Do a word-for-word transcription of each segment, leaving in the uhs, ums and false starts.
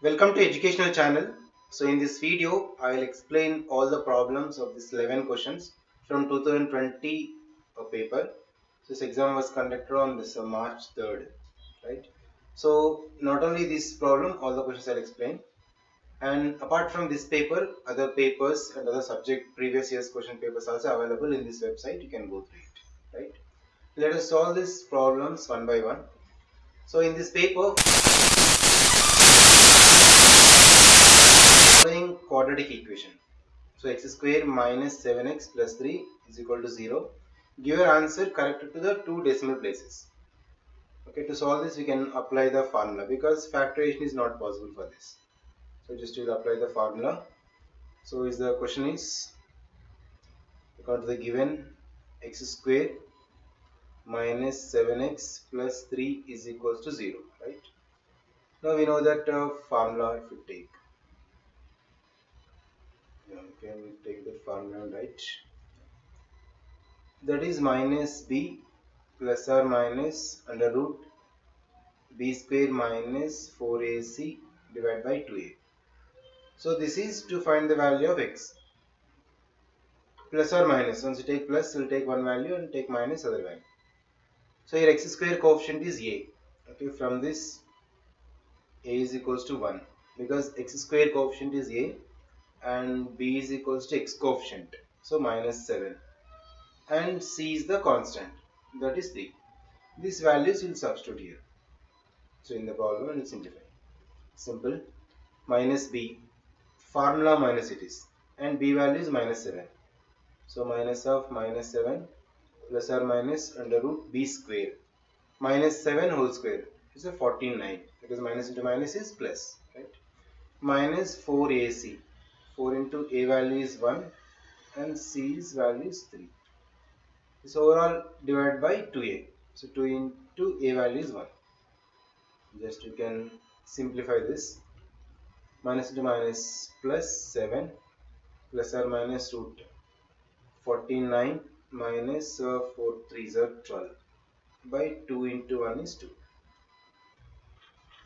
Welcome to educational channel. So in this video I will explain all the problems of this eleven questions from two thousand twenty paper. So this exam was conducted on this March third, right? So not only this problem, all the questions are explained, and apart from this paper, other papers and other subject previous year's question papers also available in this website. You can go through it, right? Let us solve these problems one by one. So in this paper, following quadratic equation, so x square minus seven x plus three is equal to zero. Give your answer corrected to the two decimal places. Okay, to solve this we can apply the formula because factorization is not possible for this. So just you will apply the formula. So is the question is, according to the given, x square minus seven x plus three is equals to zero, right? Now we know that uh, formula. If you take, yeah, we can take the formula and write, that is minus b plus or minus under root b square minus four a c divided by two a. So this is to find the value of x, plus or minus. Once you take plus, you will take one value and take minus other value. So here x square coefficient is a. Okay, from this a is equals to one because x square coefficient is a and b is equals to x coefficient, so minus seven, and c is the constant, that is three. These values will substitute here. So in the problem we will simplify. Simple, minus b, formula minus it is, and b value is minus seven. So minus of minus seven plus or minus under root b square minus seven whole square is a forty-nine, because minus into minus is plus, right? Minus four a c, four into a value is one and c's value is three. This overall divided by two a, so two into a value is one. Just you can simplify this. Minus into minus plus seven plus or minus root forty-nine minus uh, four threes are twelve by two into one is two.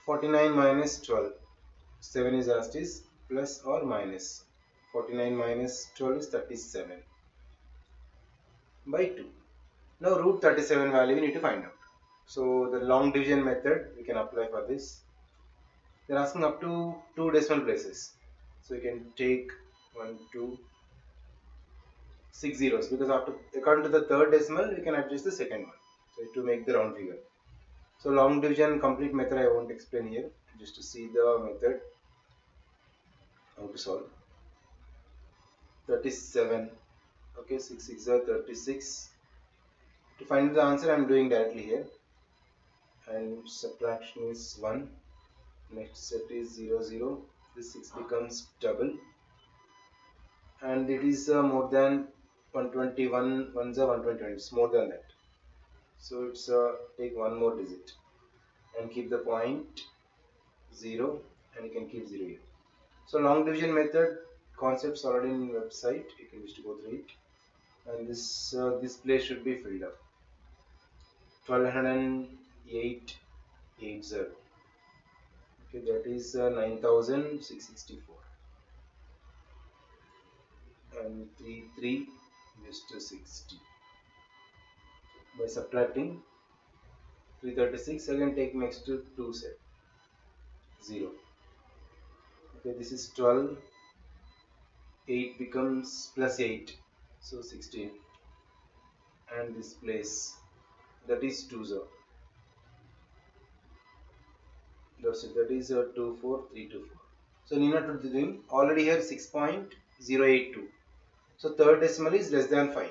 forty-nine minus twelve, seven is asked is plus or minus. forty-nine minus twelve is thirty-seven by two. Now root thirty-seven value we need to find out. So the long division method we can apply for this. They are asking up to two decimal places. So you can take one, two, six zeros, because after according to the third decimal we can adjust the second one, so to make the round figure. So long division complete method I won't explain here, just to see the method how to solve. thirty-seven, okay, six six are thirty-six. To find the answer I am doing directly here, and subtraction is one, next set is zero zero, this six becomes double, and it is uh, more than one twenty-one, ones are one twenty-one, it's more than that. So it's uh, take one more digit and keep the point zero, and you can keep zero here. So long division method concepts already in website, you can wish to go through it. And this uh, this place should be filled up. Twelve oh eight eights are, okay, that is uh, nine thousand six hundred sixty-four. And thirty-three is to sixty. By subtracting three hundred thirty-six, I can take next to two set zero. Okay, this is twelve. eight becomes plus eight, so sixteen. And this place, that is two zero. That's it. That is uh, two four three two four. So need not to do already here six point zero eight two. So third decimal is less than five.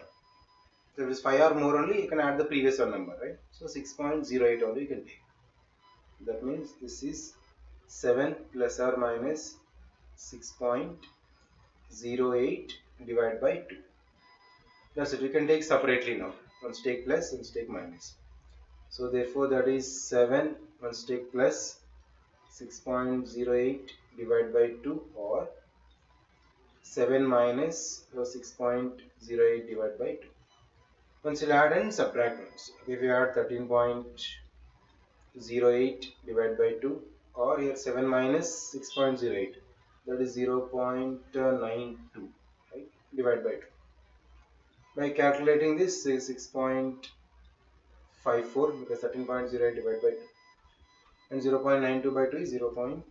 So if it is five or more only, you can add the previous one number, right? So six point zero eight only you can take. That means this is seven plus or minus six point zero eight divided by two. That's it. You can take separately now. Once take plus, once take minus. So therefore that is seven, once take plus, six point zero eight divided by two, or seven minus six point zero eight divided by two. Once you add and subtract ones. If you add thirteen point zero eight divided by two, or here seven minus six point zero eight, that is zero point nine two, right, divided by two. By calculating this, say six point five four, because thirteen point zero eight divided by two, and zero point nine two by two is zero point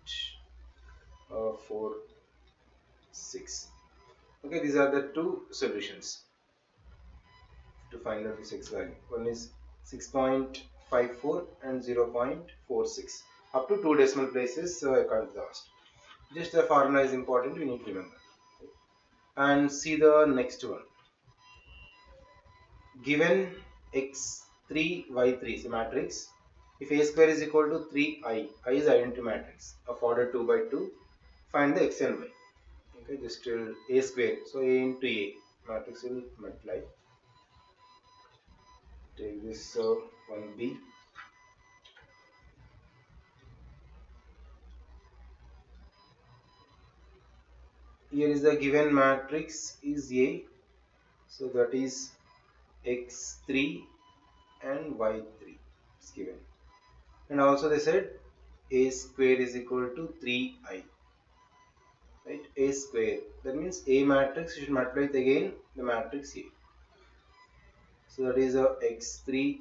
four six. Okay, these are the two solutions to find out this x value. One is six point five four and zero point four six. Up to two decimal places uh, can't be asked. Just the formula is important, we need to remember. And see the next one. Given x three y three, so matrix, if a square is equal to three i, I is identity matrix of order two by two, find the x and y. Okay, just till a square, so a into a, matrix will multiply. Take this, so one b. Here is the given matrix is A, so that is x three and y three is given, and also they said a square is equal to three i, right? A square, that means A matrix you should multiply with again the matrix A, so that is a x three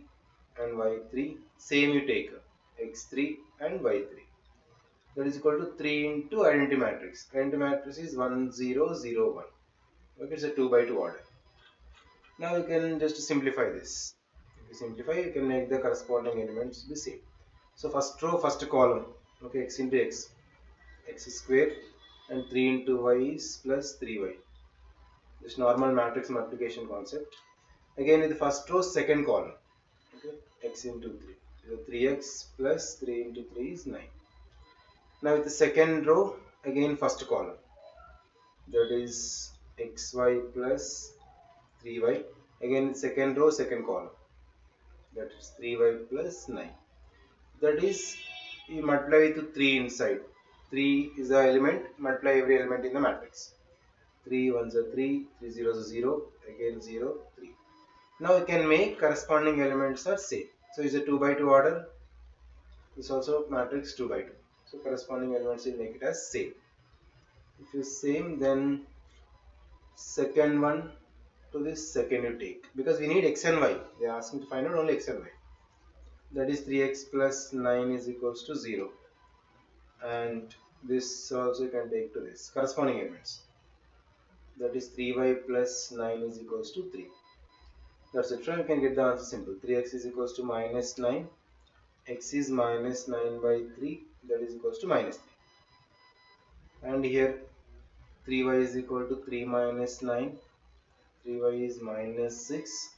and y three, same you take x three and y three. That is equal to three into identity matrix. Identity matrix is one zero zero one. Okay, it's a two by two order. Now you can just simplify this. If you simplify, you can make the corresponding elements the same. So first row, first column. Okay, x into x, x square, and three into y is plus three y. This normal matrix multiplication concept. Again with the first row, second column. Okay, x into three. So three x plus three into three is nine. Now with the second row, again first column, that is xy plus three y, again second row, second column, that is three y plus nine, that is you multiply with three inside, three is the element, multiply every element in the matrix, three ones are three, three zeros are zero, again zero, three. Now you can make corresponding elements are same, so it's a two by two order, this also matrix two by two. So corresponding elements will make it as same. If you same, then second one to this second you take, because we need x and y. They are asking to find out only x and y. That is three x plus nine is equals to zero. And this also you can take to this corresponding elements. That is three y plus nine is equals to three. That's it. You can get the answer simple. three x is equals to minus nine. X is minus nine by three. That is equals to minus three, and here three y is equal to three minus nine, three y is minus six,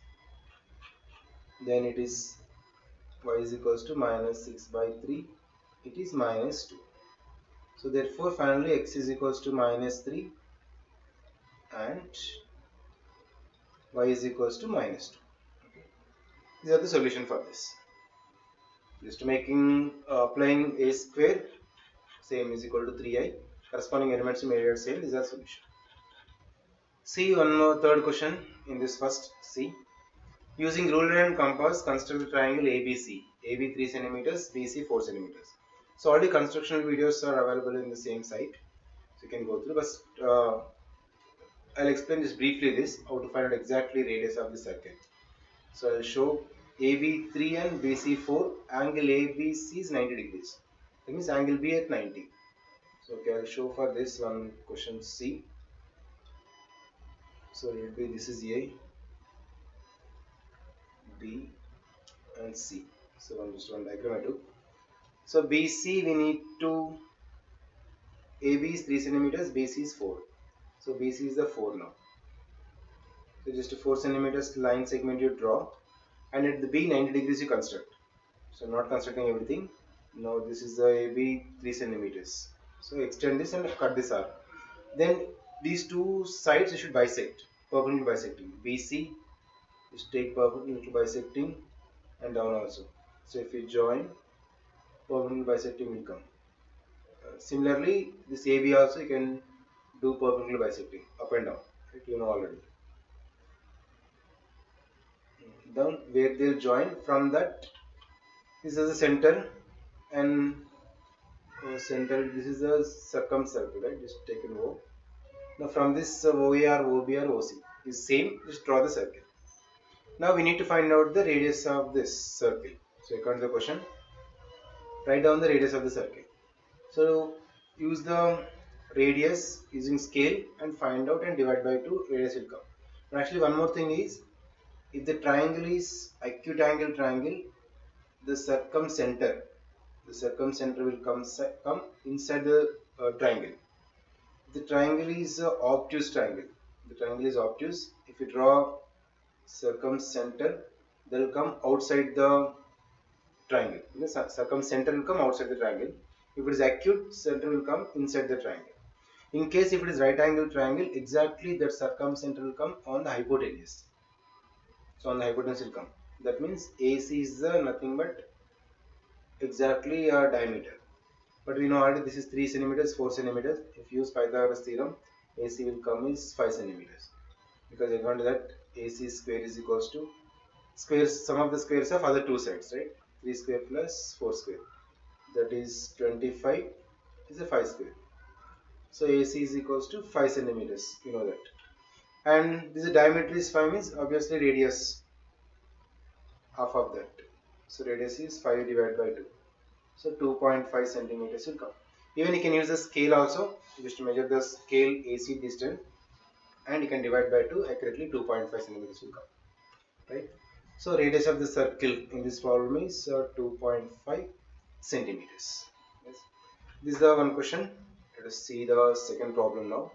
then it is y is equals to minus six by three, it is minus two. So therefore finally x is equals to minus three and y is equals to minus two. Okay. These are the solution for this. Just making, uh, applying a square, same is equal to three i, corresponding elements made at same is our solution. See one more third question in this first C. Using ruler and compass, construct triangle A B C, A B three centimeters, B C four centimeters. So all the constructional videos are available in the same site, so you can go through, but uh, I'll explain just briefly this, how to find out exactly radius of the circle. So I'll show A B three and B C four, angle A B C is ninety degrees, that means angle B at ninety. So okay, I'll show for this one question C. So it will be, this is A, B and C. So one just one diagram I took. So B C we need to, A B is three centimeters, B C is four. So B C is the four now. So just a four centimeters line segment you draw. And at the B, ninety degrees you construct. So not constructing everything. Now this is the A B three centimeters. So extend this and cut this R. Then these two sides you should bisect. Perpendicular bisecting. B C, just take perpendicular bisecting and down also. So if you join, perpendicular bisecting will come. Uh, similarly, this A B also you can do perpendicular bisecting. Up and down. Right? You know already. Down where they'll join, from that this is the center and uh, central, this is a circumcircle, right? Just take an O. Now from this uh, O A R, O B R, O C is same, just draw the circle. Now we need to find out the radius of this circle. So according to the question, write down the radius of the circle. So use the radius using scale and find out and divide by two, radius will come. But actually one more thing is, if the triangle is equitangle triangle, the circumcenter, the circumcenter will come, come inside the uh, triangle. The triangle is uh, obtuse triangle. The triangle is obtuse. If you draw circumcenter, they will come outside the triangle. The circumcenter will come outside the triangle. If it is acute, center will come inside the triangle. In case if it is right angle triangle, exactly that circumcenter will come on the hypotenuse. So on the hypotenuse will come. That means A C is uh, nothing but exactly a diameter. But we know already this is three centimeters, four centimeters. If you use Pythagoras theorem, A C will come is five centimeters. Because according to that, A C square is equals to squares, sum of the squares of other two sides, right? three square plus four square. That is twenty-five is a five square. So A C is equals to five centimeters. You know that. And this diameter is five means obviously radius half of that. So radius is five divided by two. So two point five centimeters will come. Even you can use the scale also. Just to measure the scale A C distance, and you can divide by two accurately. two point five centimeters will come. Right. So radius of the circle in this problem is uh, two point five centimeters. Yes. This is the one question. Let us see the second problem now.